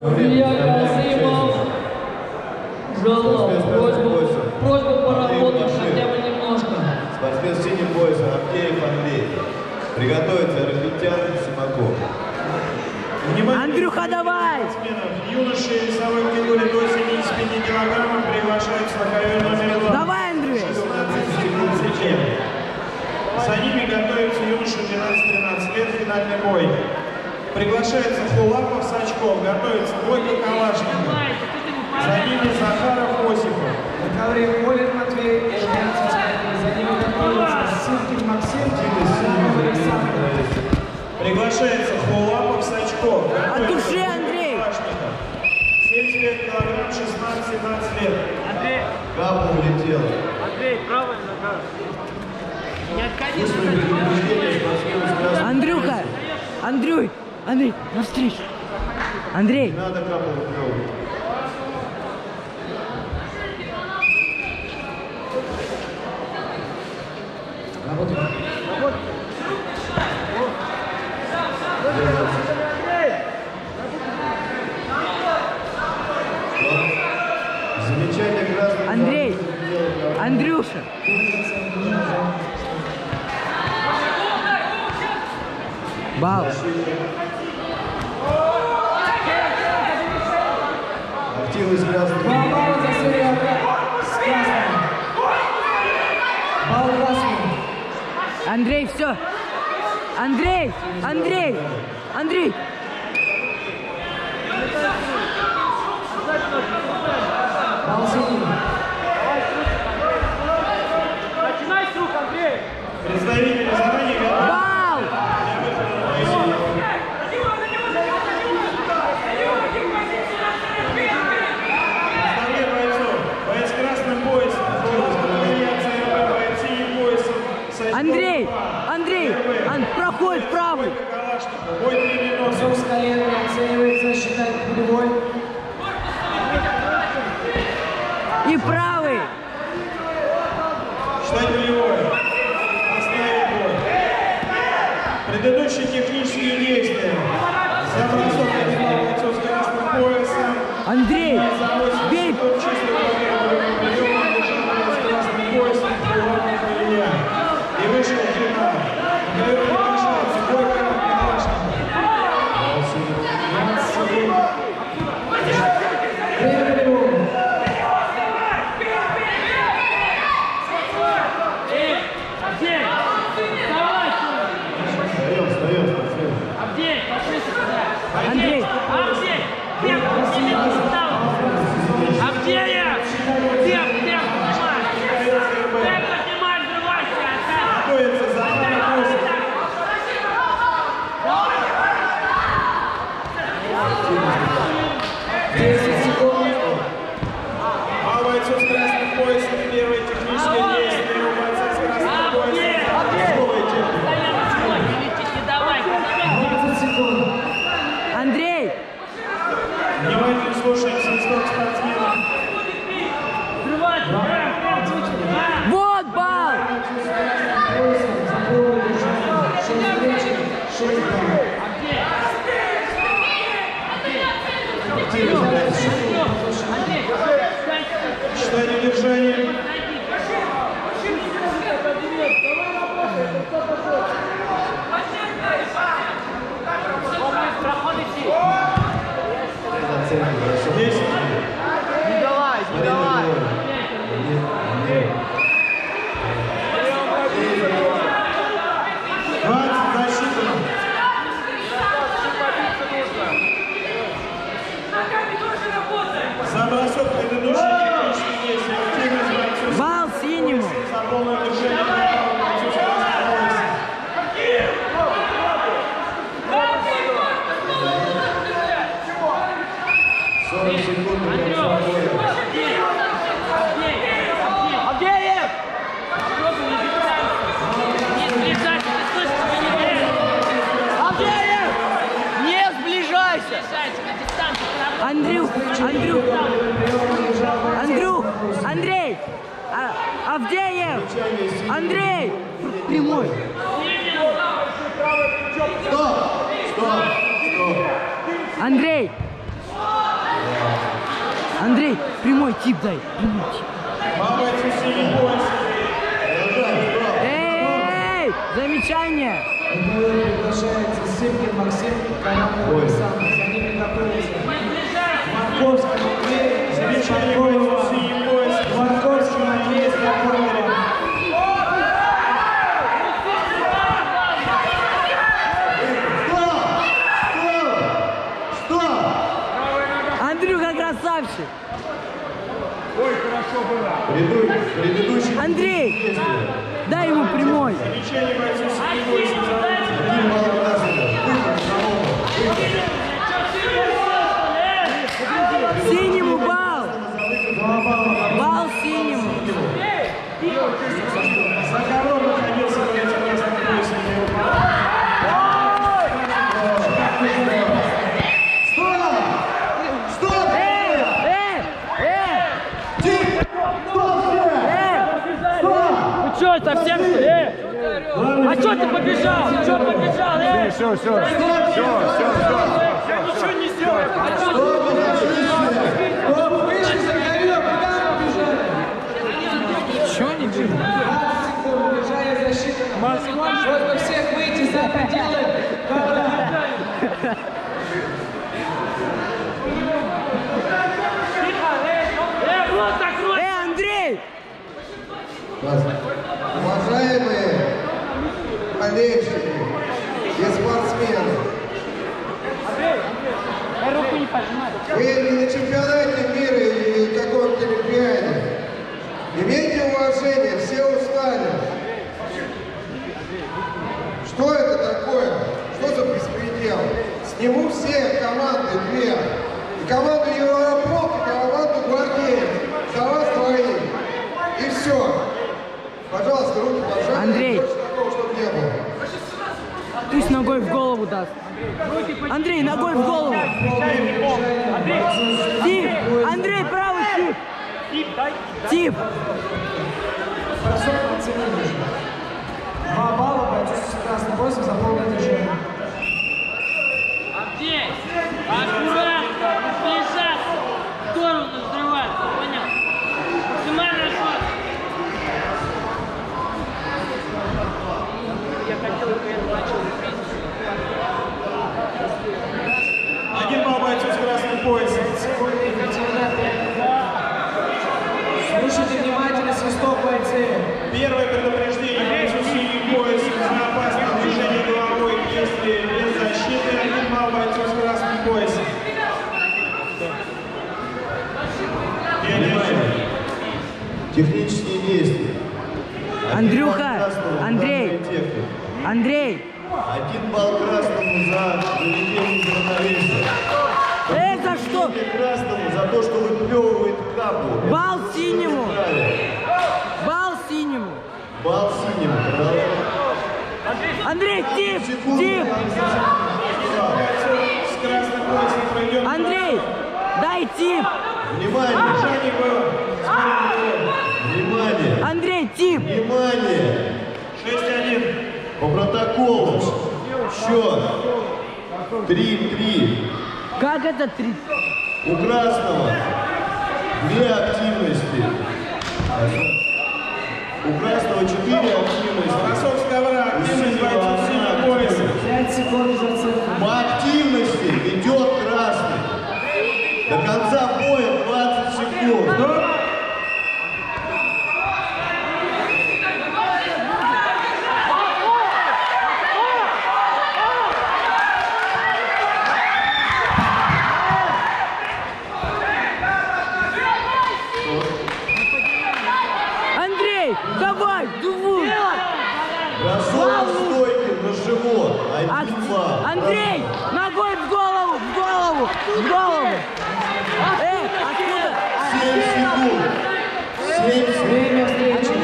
Просьба поработать хотя бы немножко. Спортсмен синего пояса Авдеев Андрей. Приготовиться, Рахитян Симаков. Андрюха, давай! Юноши весовой категории до 75 килограммов приглашают слуховой номер 2. Давай, Андрюх! 16-17 лет. За ними готовятся юноши 12-13 лет, финальный бой. Приглашается Хулапов Сачков, готовится двойка Калашкина. За ними Сахаров Осипов. На ковре Голин Матвеевич. За ними готовится Максим Тимис. Приглашается Хулапов Сачков. От души, Андрей! 70 лет, килограмм, 16-17 лет. Андрей! Капа улетела. Андрей, правая нога. Не отходи. Андрюха! Андрюй! Андрей, навстречу! Андрей! Надо капу выплевывать. Работай. Работай. Андрей, Андрюша. Бал. Активы связаны. Бал за серию. Бал за. Андрей, все. Андрей, Андрей, Андрей. Начинай с рук, Андрей. Представители заранее готовы. Бал! Представляю бойцов. Боец красным поясом. Боец синим поясом. Андрей! Андрей! Проходит правый! Бой 3 минуты. Все с колена оценивается, считает пулевой. И правый. Считать нулевой. Оставить бой. Предыдущие технические действия. Забросок одного бойцов с красным поясом. Андрей, бей! И вышел в финал. Второй приглашается двойка Калашникова. Андрей! Авдеев! Бег! Авдеев! Бег! Бег! Бег! Поднимай! Взрывайся! Готовится за Авдеев! 10 секунд! А бойцов с красным поясом первые технические действия у бойца с красным поясом. Андрей! Внимательно слушаем сенсор спортсменов. Вот бал! Считание удержания. Бал синему. Андрюх, Андрюх, Андрюх, Андрей, Авдеев, Андрей, прямой. Стоп, стоп, стоп. Андрей. Прямой тип дай. Прямой тип. Эй! Замечание! Приглашается Сипкин Максим, команда Александр. За ними готовится Марковский Матвеевич, Замечанкова, Марковский Матвеевич, Маркова. Красавчик! Ой, хорошо было! Предыдущий... Андрей! Дай ему прямой! Синему бал! Бал синему! Сахаров находился в этом месте. Совсем, а что ты побежал? Что побежал? Все. Я ничего не сделал. А что ты побежал? Ничего не делал. Москва, чтобы всех выйти за пределы. Андрей! Уважаемые болельщики и спортсмены, вы не на чемпионате мира или на каком-то олимпиаде. Имейте уважение, все устали. Что это такое? Что за беспредел? Сниму все команды, две. И команду Европол, и команду Гвардеев. За вас двоих. И все. Пожалуйста, руки поджали. Андрей, пусть ногой в голову даст. Андрей, ногой в голову. Тип, Андрей, правый тип. Тип. Хорошо, оценили. 2 балла, бойцу с 178 за полное движение. Андрей, аккуратно, ближай. Здорово взрывается, понятно. Максимально расход. Я хотел, чтобы я начал пить. 1 балл бойцу с красным поясом. Слушайте внимательно свисток бойцы. Первое предупреждение бойцу с синим поясом за опасное движение головой, если без защиты. 1 балл бойцу с красным поясом. Технические действия. Андрюха, Андрей. 1 балл красному за поведение журналиста. Это что? Красному за то, что выплевывает капу. Бал синему. Бал синему. Андрей, тип. Андрей, дай тип. Внимание! Андрей, тип! Внимание! 6-1. По протоколу. Счет. 3-3. Как это 3? У красного 2 активности. У красного 4 активности. Красовская вора. Активность бойцов синего пояса. 5 секунд за цифру. По активности идет красный. До конца боя 20 секунд. Андрей, ногой в голову, Откуда? 7 секунд. Время встречи.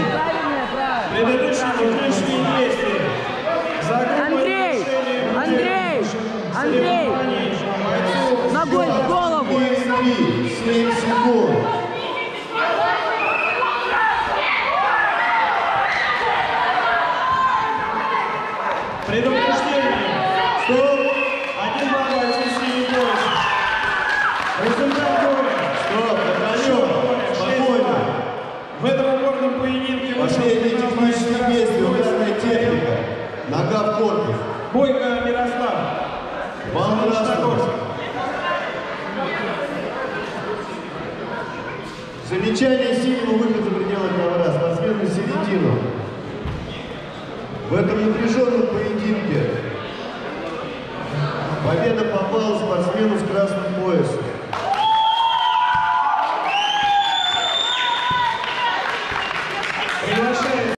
Предыдущие действия. Андрей. Ногой в голову. 7 секунд. Результат года. Стоп, хорошо. Нога в корпус. Бойко Мирослав. Волнорастов. Замечание синего выхода предела ковра. Спортсмен на середину. В этом напряженном поединке победа попала спортсмену с красным поясом.